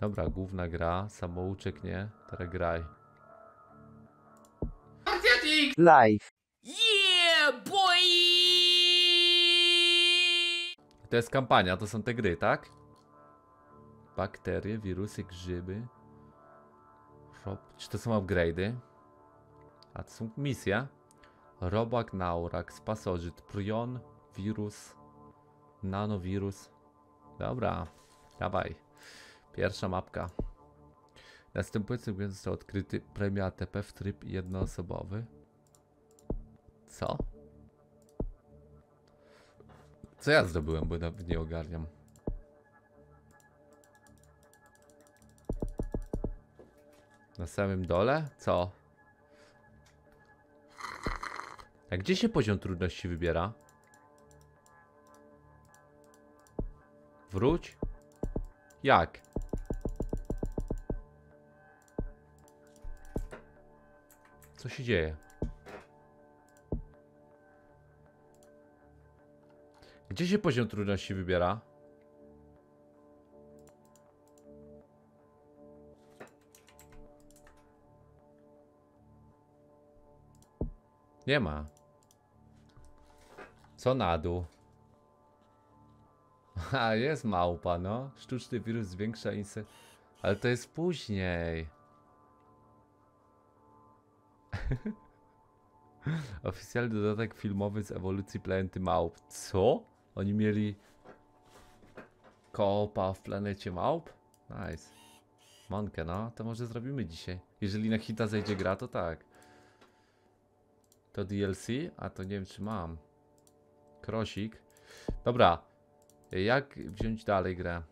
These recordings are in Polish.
Dobra, główna gra, samouczek nie, teraz graj. Archetyk! Live! Yeah, boy! To jest kampania, to są te gry, tak? Bakterie, wirusy, grzyby. Czy to są upgrade'y? A to są misje. Robak, naurak, spasożyt, prion, wirus, nanowirus. Dobra, dawaj. Pierwsza mapka. Następujący błąd został odkryty. Premia ATP w tryb jednoosobowy. Co? Co ja zdobyłem, bo nawet nie ogarniam. Na samym dole? Co? A gdzie się poziom trudności wybiera? Wróć? Jak? Co się dzieje? Gdzie się poziom trudności wybiera? Nie ma. Co na dół? A jest małpa, no. Sztuczny wirus zwiększa insekty. Ale to jest później. Oficjalny dodatek filmowy z ewolucji planety małp. Co? Oni mieli koopa w planecie małp? Nice. Mankę, no. To może zrobimy dzisiaj. Jeżeli na Hita zejdzie gra, to tak. To DLC? A to nie wiem, czy mam. Krosik. Dobra. Jak wziąć dalej grę?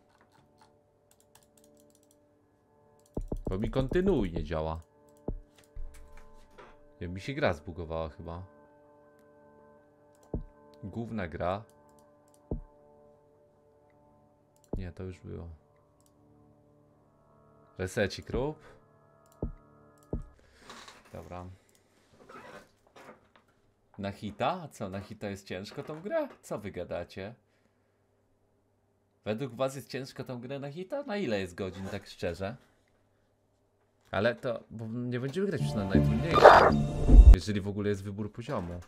Bo mi kontynuuj nie działa. Ja, mi się gra zbugowała chyba. Główna gra. Nie, to już było. Resecik rób. Dobra. Na Hita? Co, na Hita jest ciężko tą grę? Co wy gadacie? Według was jest ciężko tą grę na Hita? Na ile jest godzin, tak szczerze? Ale to... bo nie będziemy grać już na najtrudniejszym. Jeżeli w ogóle jest wybór poziomu.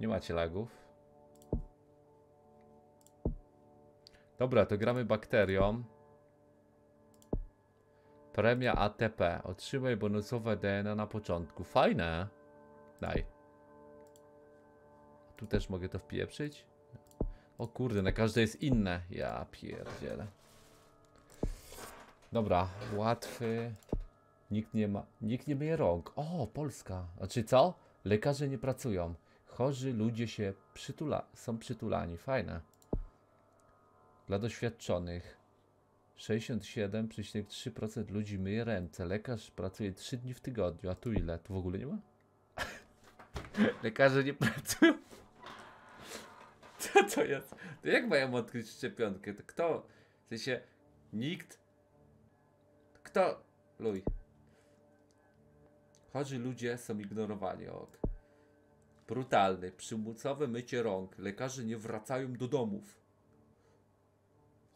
Nie macie lagów. Dobra, to gramy bakterią. Premia ATP. Otrzymaj bonusowe DNA na początku. Fajne. Daj. Tu też mogę to wpieprzyć? O kurde, na każde jest inne. Ja pierdzielę. Dobra, łatwy. Nikt nie ma... nikt nie myje rąk. O, Polska. Znaczy co? Lekarze nie pracują. Chorzy ludzie się są przytulani. Fajne. Dla doświadczonych. 67,3% ludzi myje ręce. Lekarz pracuje 3 dni w tygodniu. A tu ile? Tu w ogóle nie ma? Lekarze nie pracują. Co to jest? To jak mają odkryć szczepionkę? To kto? W sensie nikt. Kto? Luj. Chorzy ludzie są ignorowani. Ok. Brutalny, przymusowe mycie rąk. Lekarze nie wracają do domów.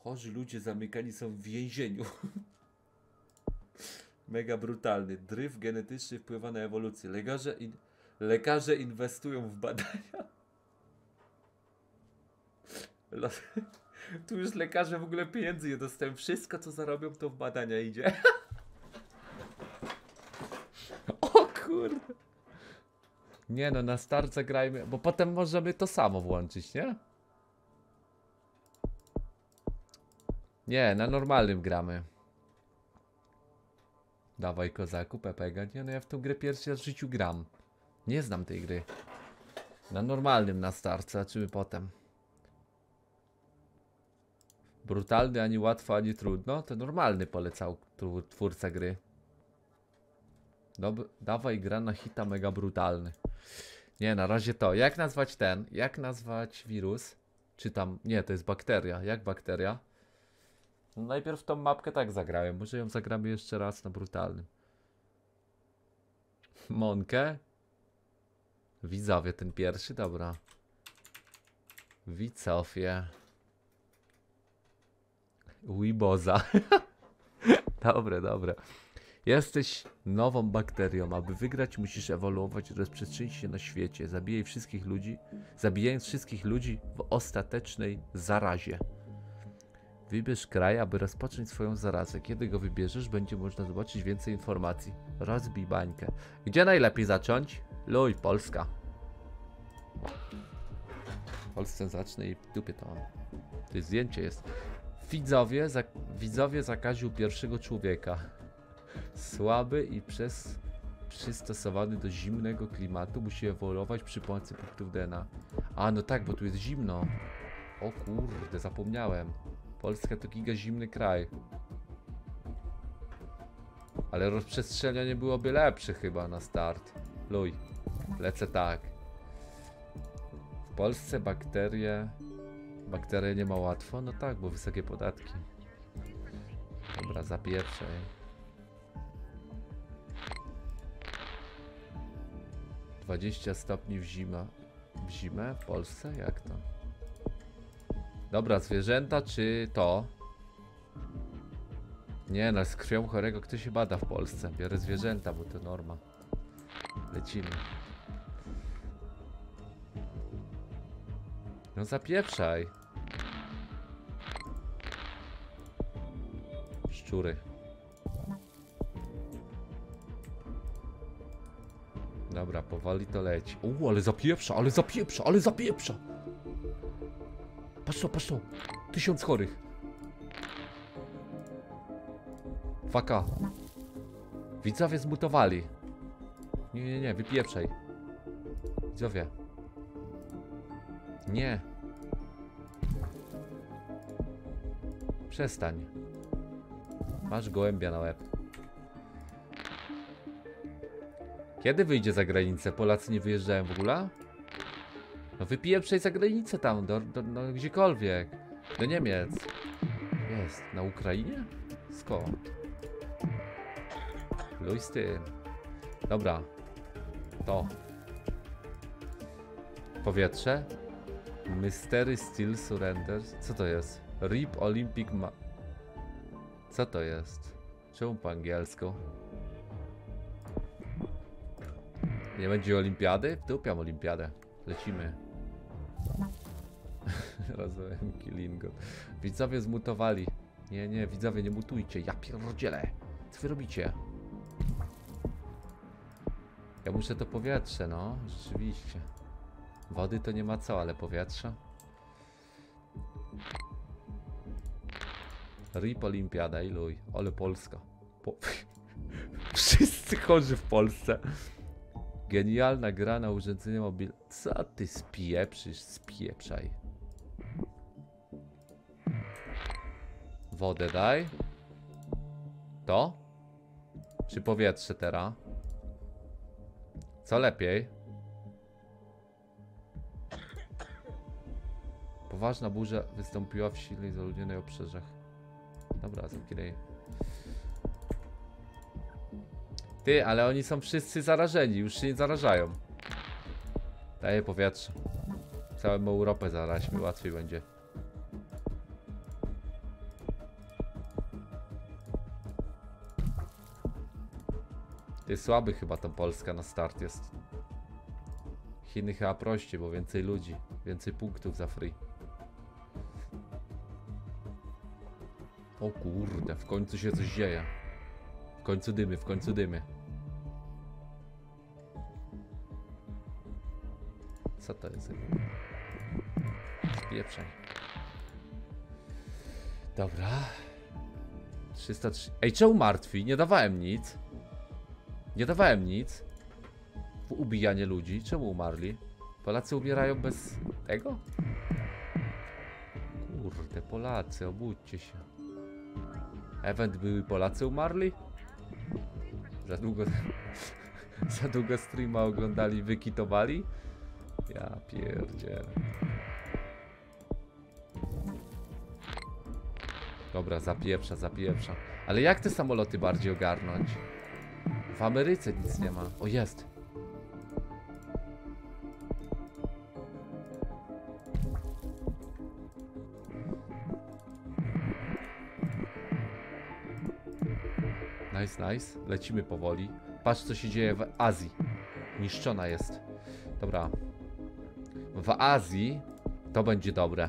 Chorzy ludzie zamykani są w więzieniu. Mega brutalny. Dryf genetyczny wpływa na ewolucję. Lekarze inwestują w badania. Tu już lekarze w ogóle pieniędzy nie dostają. Wszystko co zarobią to w badania idzie. O kurde. Nie no, na starce grajmy, bo potem możemy to samo włączyć, nie? Nie, na normalnym gramy. Dawaj kozaku, Pepega. Nie no, ja w tą grę pierwszy raz w życiu gram. Nie znam tej gry. Na normalnym na starce, czy potem. Brutalny, ani łatwo, ani trudno. To normalny polecał twórca gry. Dawaj gra na Hita mega brutalny. Nie, na razie to. Jak nazwać ten? Jak nazwać wirus? Czy tam... nie, to jest bakteria. Jak bakteria? No najpierw tą mapkę tak zagrałem. Może ją zagramy jeszcze raz na brutalnym. Monkę. Widzowie ten pierwszy, dobra. Widzowie. Łyboza. Dobre, dobre. Jesteś nową bakterią. Aby wygrać, musisz ewoluować, rozprzestrzenić się na świecie. Zabijaj wszystkich ludzi, zabijając wszystkich ludzi w ostatecznej zarazie. Wybierz kraj, aby rozpocząć swoją zarazę. Kiedy go wybierzesz, będzie można zobaczyć więcej informacji. Rozbij bańkę. Gdzie najlepiej zacząć? Luj, Polska. W Polsce zacznę i w dupie to mam. To zdjęcie jest. Widzowie zakaził pierwszego człowieka. Słaby i przystosowany do zimnego klimatu musi ewoluować przy pomocy punktów DNA. A no tak, bo tu jest zimno. O kurde, zapomniałem. Polska to giga zimny kraj. Ale rozprzestrzenianie byłoby lepsze chyba na start. Luj, lecę tak. W Polsce bakterie nie ma łatwo. No tak, bo wysokie podatki. Dobra, zapierczaj. 20 stopni w zimę w Polsce? Jak to? Dobra, zwierzęta czy to? Nie no, z krwią chorego kto się bada w Polsce? Biorę zwierzęta, bo to norma. Lecimy. No zapieprzaj. Szczury. Dobra, powoli to leci. O, ale zapieprza, ale zapieprza, ale zapieprza. Patrz to, patrz to. 1000 chorych. Faka. Widzowie zmutowali. Nie, nie, nie, wypieprzaj. Widzowie. Nie. Przestań. Masz gołębia na łeb. Kiedy wyjdzie za granicę? Polacy nie wyjeżdżają w ogóle? No wypieprzaj za granicę tam, no, gdziekolwiek. Do Niemiec. Jest, na Ukrainie? Skąd? Luj z tym. Dobra. To. Powietrze. Mystery Still Surrenders. Co to jest? RIP Olympic Ma... Co to jest? Czemu po angielsku? Nie będzie olimpiady? Wdupiam olimpiadę. Lecimy. Rozumiem, kilingo. Widzowie zmutowali. Nie, nie, widzowie nie mutujcie. Ja pierdzielę. Co wy robicie? Ja muszę to powietrze, no. Rzeczywiście. Wody to nie ma co, ale powietrze. RIP olimpiada i luj. Ale Polska. Wszyscy chorzy w Polsce. Genialna gra na urządzenie mobilne. Co ty spieprzysz? Spieprzaj. Wodę daj. To? Czy powietrze teraz? Co lepiej? Poważna burza wystąpiła w silnie zaludnionej obszarze. Dobra, zamknij. Ty, ale oni są wszyscy zarażeni, już się nie zarażają. Daję powietrze. Całą Europę zaraźmy, łatwiej będzie. Ty, słaby chyba ta Polska na start jest. Chiny chyba prościej, bo więcej ludzi, więcej punktów za free. O kurde, w końcu się coś dzieje. W końcu dymy, w końcu dymy. Co to jest? Spieprzaj. Dobra. 303. Ej, czemu martwi? Nie dawałem nic. Nie dawałem nic. W ubijanie ludzi. Czemu umarli? Polacy umierają bez tego? Kurde, Polacy, obudźcie się. Event były Polacy umarli? Za długo streama oglądali, wykitowali? Ja pierdzielę. Dobra, zapieprza, zapieprza. Ale jak te samoloty bardziej ogarnąć? W Ameryce nic nie ma. O, jest. Nice, nice. Lecimy powoli. Patrz, co się dzieje w Azji. Niszczona jest. Dobra. W Azji to będzie dobre.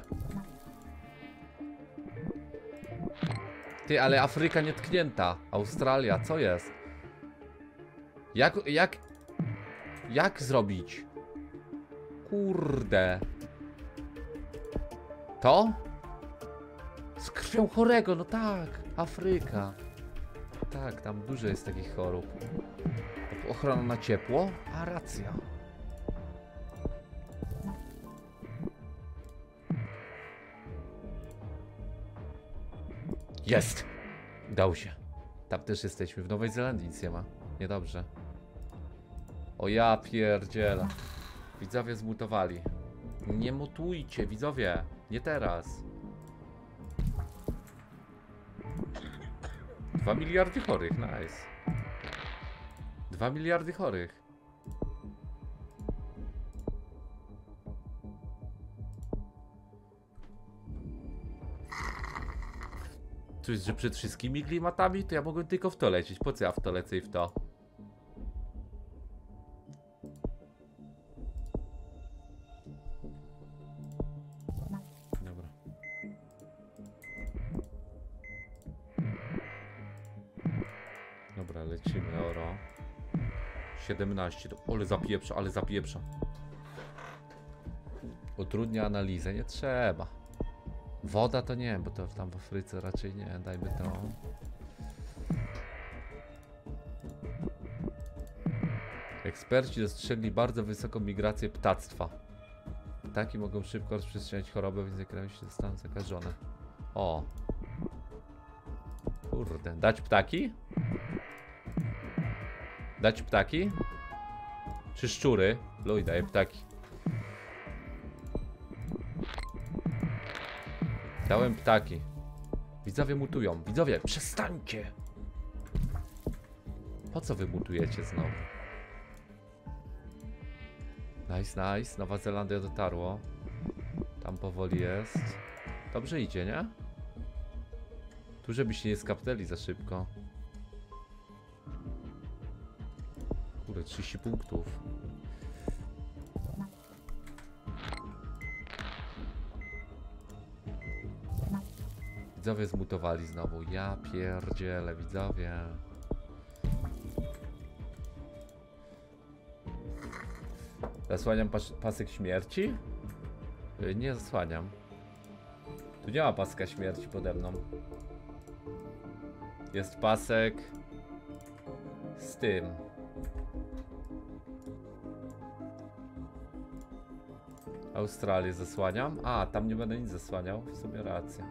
Ty, ale Afryka nietknięta. Australia, co jest? Jak zrobić? Kurde. To? Z krwią chorego, no tak. Afryka. Tak, tam dużo jest takich chorób. Ochrona na ciepło? A racja. Jest! Udało się. Tam też jesteśmy. W Nowej Zelandii nic nie ma. Niedobrze. O ja pierdzielę. Widzowie zmutowali. Nie mutujcie, widzowie. Nie teraz. 2 miliardy chorych, nice. 2 miliardy chorych. Czuć, że przed wszystkimi klimatami to ja mogłem tylko w to lecieć. Po co ja w to lecę i w to? Dobra, lecimy, oro. 17, ale zapieprza. Utrudnia analizę, nie trzeba. Woda to nie, bo to tam w Afryce raczej nie, dajmy to. Eksperci dostrzegli bardzo wysoką migrację ptactwa. Ptaki mogą szybko rozprzestrzeniać chorobę, więc jak się zostaną zakażone. O. Kurde, dać ptaki? Dać ptaki? Czy szczury? Luj, daje ptaki. Dałem ptaki. Widzowie mutują. Widzowie, przestańcie! Po co wy mutujecie znowu? Nice, nice. Nowa Zelandia dotarło. Tam powoli jest. Dobrze idzie, nie? Tu żebyście nie skapnęli za szybko. Kurde, 30 punktów. Widzowie zmutowali znowu. Ja pierdzielę, widzowie. Zasłaniam pasek śmierci? Nie zasłaniam. Tu nie ma paska śmierci pode mną. Jest pasek z tym. Australię zasłaniam. A, tam nie będę nic zasłaniał. W sumie racja.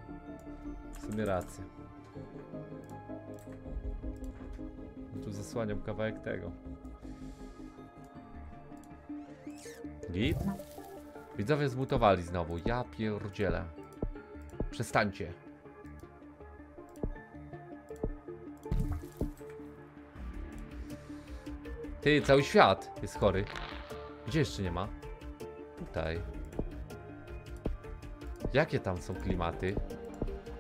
Tu zasłaniam kawałek tego. Git? Widzowie zmutowali znowu. Ja pierdzielę. Przestańcie. Ty, cały świat jest chory. Gdzie jeszcze nie ma? Tutaj. Jakie tam są klimaty?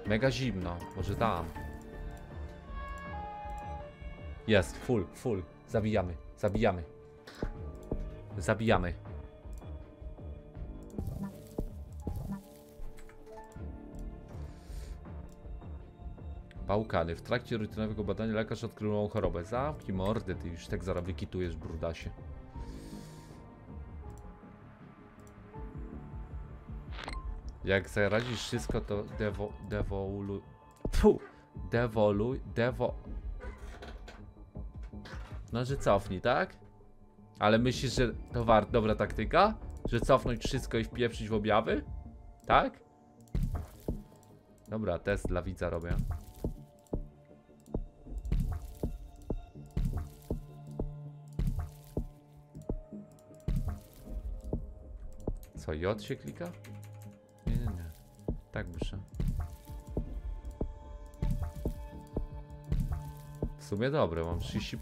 Mega zimno, może tam. Jest, full. Zabijamy. Bałkany. W trakcie rutynowego badania lekarz odkrył nową chorobę. Zamknij mordę, ty już tak zaraz wykitujesz, brudasie. Jak zarazisz wszystko, to No, że cofnij, tak? Ale myślisz, że to dobra taktyka? Że cofnąć wszystko i wpieprzyć w objawy? Tak? Dobra, test dla widza robię. Co, J się klika? Tak muszę. W sumie dobre, mam 30.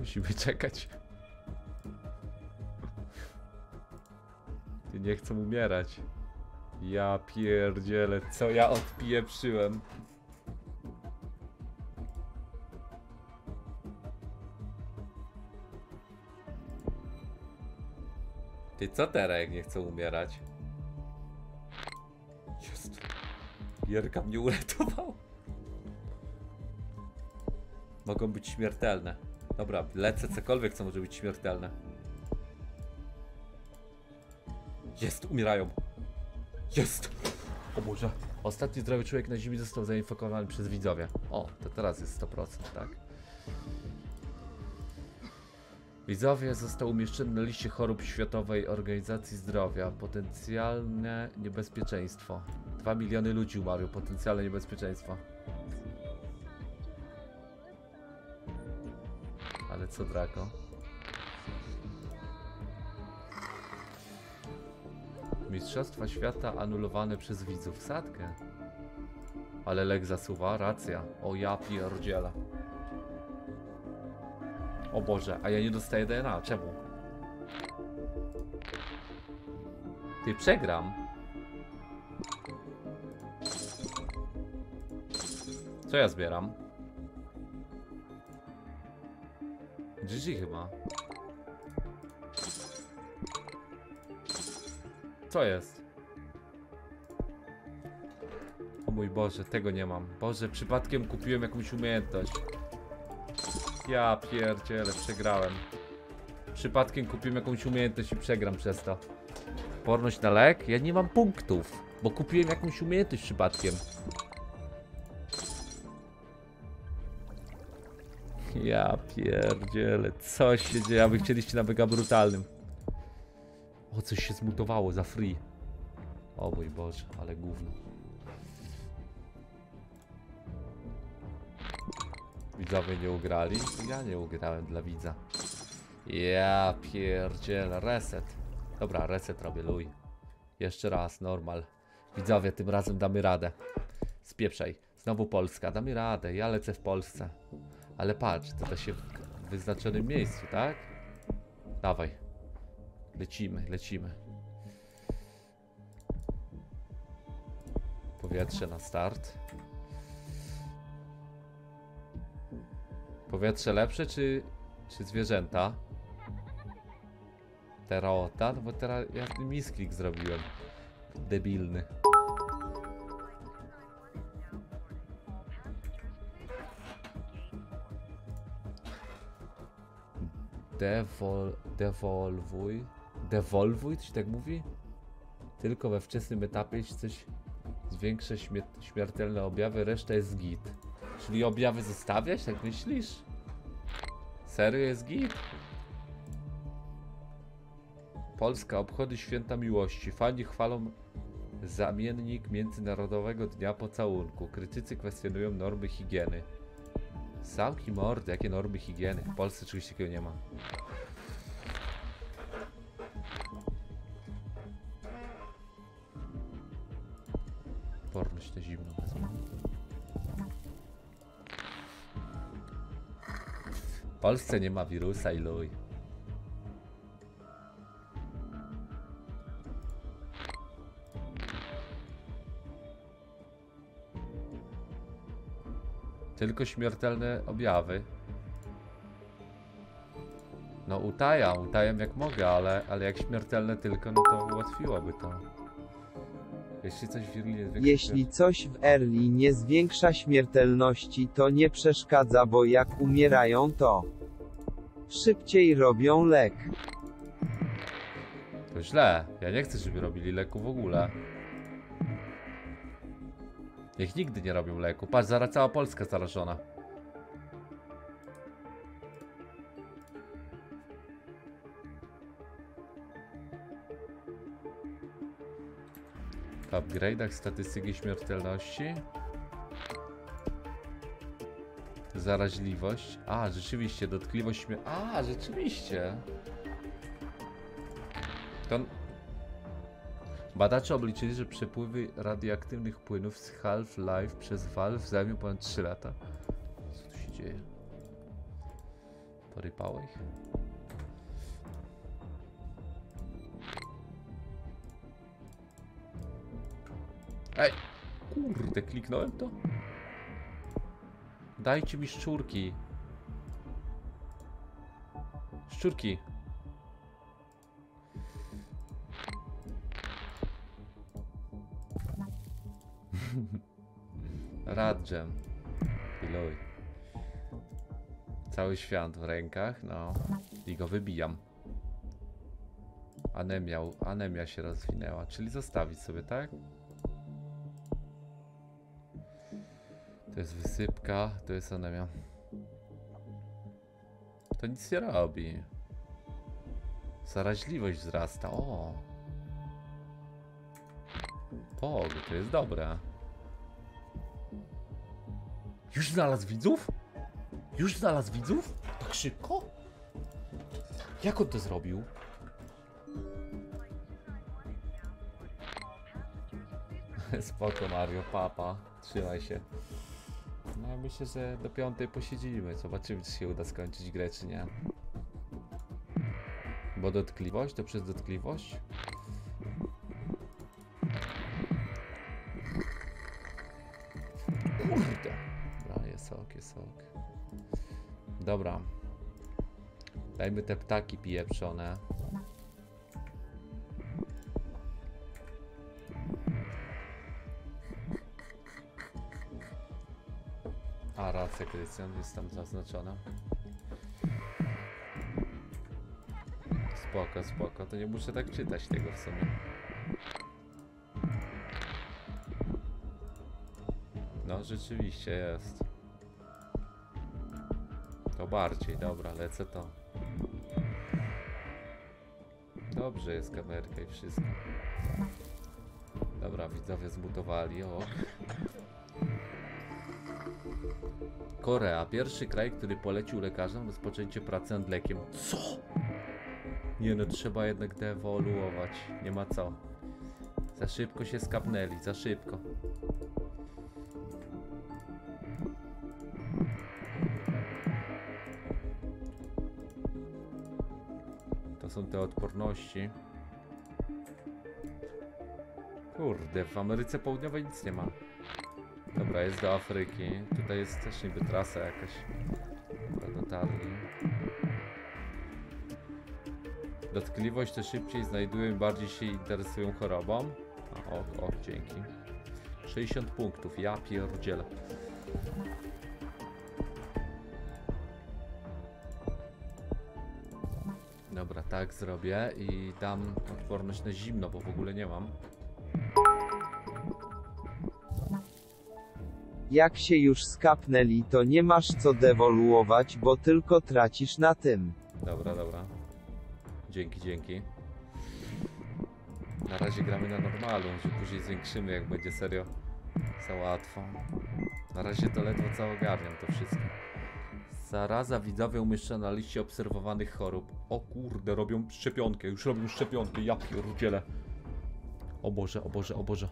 Musimy czekać. Ty nie chcą umierać. Ja pierdzielę, co ja odpieprzyłem. Ty co teraz, jak nie chcą umierać? Jest. Gierka mnie uratował. Mogą być śmiertelne. Dobra, lecę cokolwiek, co może być śmiertelne. Jest, umierają. Jest! O Boże. Ostatni zdrowy człowiek na ziemi został zainfekowany przez widzowie. O, to teraz jest 100%, tak. Widzowie został umieszczony na liście chorób Światowej Organizacji Zdrowia. Potencjalne niebezpieczeństwo. 2 miliony ludzi umarło. Potencjalne niebezpieczeństwo. Ale co, Draco? Mistrzostwa świata anulowane przez widzów. Sadkę. Ale lek zasuwa. Racja. O ja pierdzielę. O Boże, a ja nie dostaję DNA. Czemu? Ty, przegram. Co ja zbieram? GG chyba. Co jest? O mój Boże, tego nie mam. Boże, przypadkiem kupiłem jakąś umiejętność. Ja pierdzielę, przegrałem. Przypadkiem kupiłem jakąś umiejętność i przegram przez to. Porność na lek? Ja nie mam punktów, bo kupiłem jakąś umiejętność przypadkiem. Ja pierdzielę, co się dzieje, aby chcieliście na mega brutalnym. O, coś się zmutowało za free. O mój Boże, ale gówno. Widzowie nie ugrali? Ja nie ugrałem dla widza. Ja pierdzielę, reset. Dobra, reset robię, luj. Jeszcze raz, normal. Widzowie, tym razem damy radę. Spieprzaj, znowu Polska, damy radę, ja lecę w Polsce. Ale patrz, to da się w wyznaczonym miejscu, tak? Dawaj. Lecimy, lecimy. Powietrze na start. Powietrze lepsze, czy zwierzęta? Terota? No bo teraz ja misklik zrobiłem. Debilny. Dewolwuj. Dewolwuj? Czy tak mówi? Tylko we wczesnym etapie, jeśli coś zwiększa śmiertelne objawy, reszta jest git. Czyli objawy zostawiać? Tak myślisz? Serio jest git? Polska obchody Święta Miłości. Fani chwalą zamiennik Międzynarodowego Dnia Pocałunku. Krytycy kwestionują normy higieny. Sałki mordy, jakie normy higieny? W Polsce oczywiście takiego nie ma. Porność na zimno wezmę. W Polsce nie ma wirusa i luj. Tylko śmiertelne objawy. No utajam jak mogę, ale jak śmiertelne tylko, no to ułatwiłoby to. Jeśli coś w Irli nie zwiększa... Jeśli coś w Irli nie zwiększa śmiertelności, to nie przeszkadza, bo jak umierają, to szybciej robią lek. To źle. Ja nie chcę, żeby robili leku w ogóle. Niech nigdy nie robią leku. Patrz, zaraz cała Polska zarażona. W upgrade'ach statystyki śmiertelności. Zaraźliwość. A, rzeczywiście, dotkliwość śmierci. A, rzeczywiście. To... Badacze obliczyli, że przepływy radioaktywnych płynów z Half-Life przez Valve zajmie ponad 3 lata. Co tu się dzieje? Porypało ich. Ej! Kurde, kliknąłem to? Dajcie mi szczurki. Szczurki. Radżem. Iluj. Cały świat w rękach, no. I go wybijam. Anemia się rozwinęła, czyli zostawić sobie, tak? To jest wysypka, to jest anemia. To nic nie robi. Zaraźliwość wzrasta, o. Pog, to jest dobre. Już znalazł widzów? Już znalazł widzów? Tak szybko? Jak on to zrobił? Spoko Mario, papa, trzymaj się. No ja myślę, że do 5 posiedzimy, zobaczymy czy się uda skończyć grę czy nie. Bo dotkliwość, to przez dotkliwość? Kurde! No jest sok, jest sok. Dobra. Dajmy te ptaki pieprzone. A racja, Krystian jest tam zaznaczona. Spoko, spoko, to nie muszę tak czytać tego w sumie. No rzeczywiście jest. To bardziej, dobra, lecę to. Dobrze jest kamerka i wszystko. Dobra, widzowie zmutowali, o. Korea, pierwszy kraj, który polecił lekarzom rozpoczęcie pracy nad lekiem. Co? Nie no, trzeba jednak deewoluować. Nie ma co. Za szybko się skapnęli, za szybko. To są te odporności. Kurde, w Ameryce Południowej nic nie ma. Dobra, jest do Afryki. Tutaj jest też niby trasa jakaś. Do dotarli. Dotkliwość to szybciej znajdują, bardziej się interesują chorobą. O, o, dzięki. 60 punktów, ja pierdzielę. Dobra, tak zrobię i dam odporność na zimno, bo w ogóle nie mam. Jak się już skapnęli, to nie masz co dewoluować, bo tylko tracisz na tym. Dobra, dobra. Dzięki, dzięki. Na razie gramy na normalu, że później zwiększymy, jak będzie serio za łatwo. Na razie to ledwo co ogarniam to wszystko. Zaraza, widzowie, umieszczona na liście obserwowanych chorób. O kurde, robią szczepionkę, już robią szczepionkę, ja pierdzielę. O Boże, o Boże, o Boże.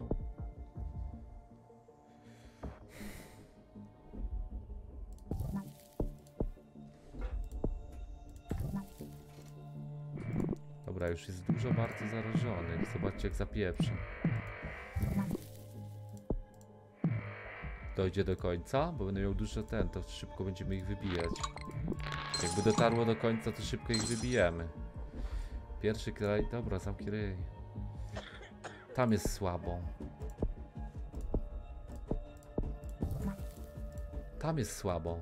Dobra, już jest dużo bardzo zarażonych. Zobaczcie jak zapieprzy. Dojdzie do końca, bo będę miał dużo ten, to szybko będziemy ich wybijać. Jakby dotarło do końca, to szybko ich wybijemy. Pierwszy kraj, dobra, zamknij ryj. Tam jest słabo. Tam jest słabo.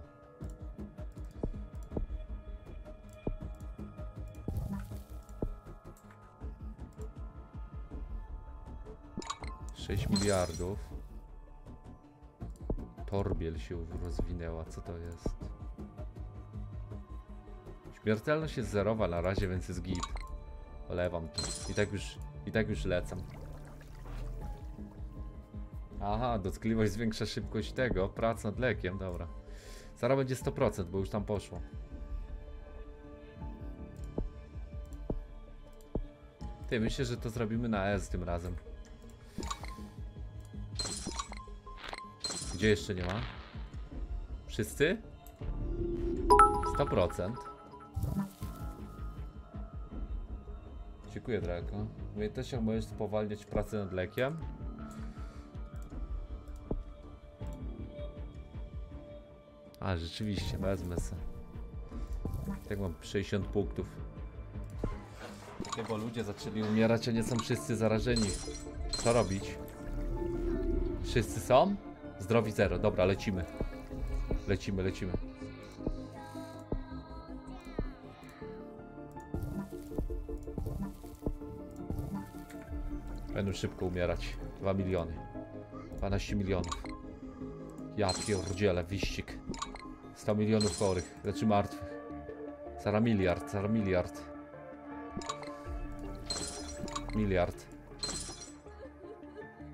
miliardów. Torbiel się rozwinęła, co to jest? Śmiertelność jest zerowa na razie, więc jest git. Olewam to. I tak już lecam. Aha, dotkliwość zwiększa szybkość tego. Praca nad lekiem, dobra. Zaraz będzie 100%, bo już tam poszło. Ty, myślę, że to zrobimy na S tym razem. Gdzie jeszcze nie ma? Wszyscy? 100%. Dziękuję, Draco. Umiejętnością możesz spowalniać pracę nad lekiem. A, rzeczywiście, wezmę se. Tak mam 60 punktów. Bo ludzie zaczęli umierać, a nie są wszyscy zarażeni. Co robić? Wszyscy są? Zdrowi zero. Dobra, lecimy. Lecimy, lecimy. Będą szybko umierać. 2 miliony. 12 milionów. Ja pierdzielę, wyścig. 100 milionów chorych, znaczy martwych. Zaraz miliard, zaraz miliard. Miliard.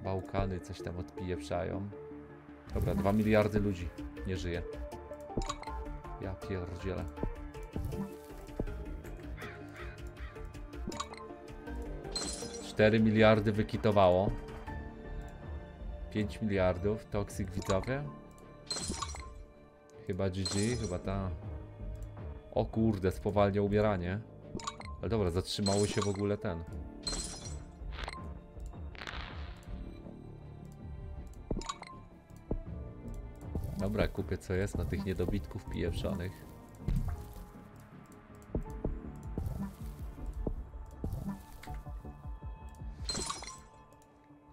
Bałkany coś tam odpieprzają. Dobra, 2 miliardy ludzi nie żyje. Ja pierdzielę. Cztery miliardy wykitowało. 5 miliardów, toksyk widzowie. Chyba GG, chyba ta. O kurde, spowalnia umieranie. Ale dobra, zatrzymało się w ogóle ten. Dobra, kupię co jest na tych niedobitków pieprzonych.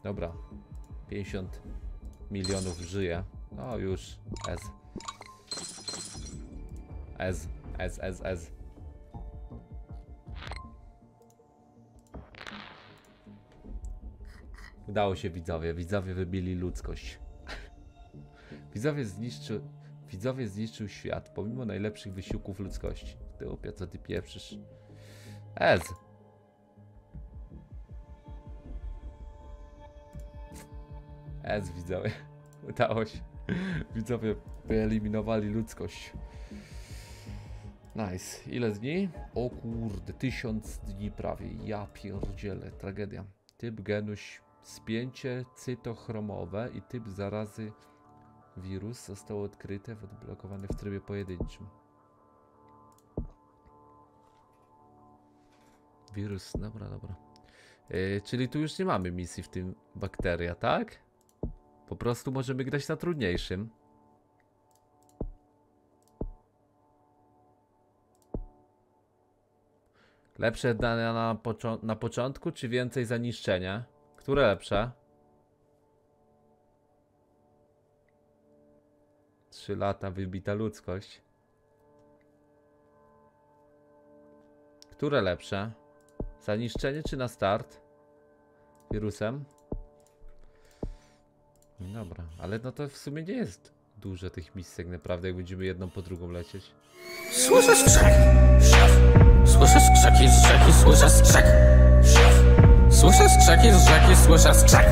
Dobra, 50 milionów żyje. No już, S. Udało się, widzowie. Widzowie wybili ludzkość. Widzowie zniszczył świat, pomimo najlepszych wysiłków ludzkości. Ty opia, co ty pieprzysz? Ez. Ez, widzowie. Udało się. Widzowie wyeliminowali ludzkość. Nice. Ile dni? O kurde, 1000 dni prawie. Ja pierdzielę, tragedia. Typ genuś spięcie cytochromowe i typ zarazy wirus został odkryty, odblokowany w trybie pojedynczym. Wirus, dobra, dobra. Czyli tu już nie mamy misji w tym bakteria, tak? Po prostu możemy grać na trudniejszym. Lepsze dane na początku, czy więcej za niszczenie? Które lepsze? 3 lata wybita ludzkość. Które lepsze? Zaniszczenie czy na start? Wirusem? Dobra, ale no to w sumie nie jest dużo tych misek naprawdę, jak będziemy jedną po drugą lecieć. Słyszę skrzek! Słyszę skrzeki z rzeki, słyszę skrzek! Słyszę skrzeki z rzeki, słyszę skrzek!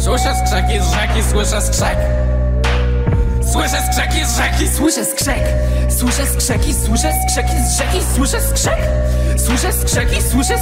Słyszę skrzeki z rzeki, słyszę skrzek! Słyszę skrzeki z rzeki, słyszę skrzek! Słyszę skrzeki z rzeki, słyszę skrzek! Słyszę skrzeki, słyszę skrzek!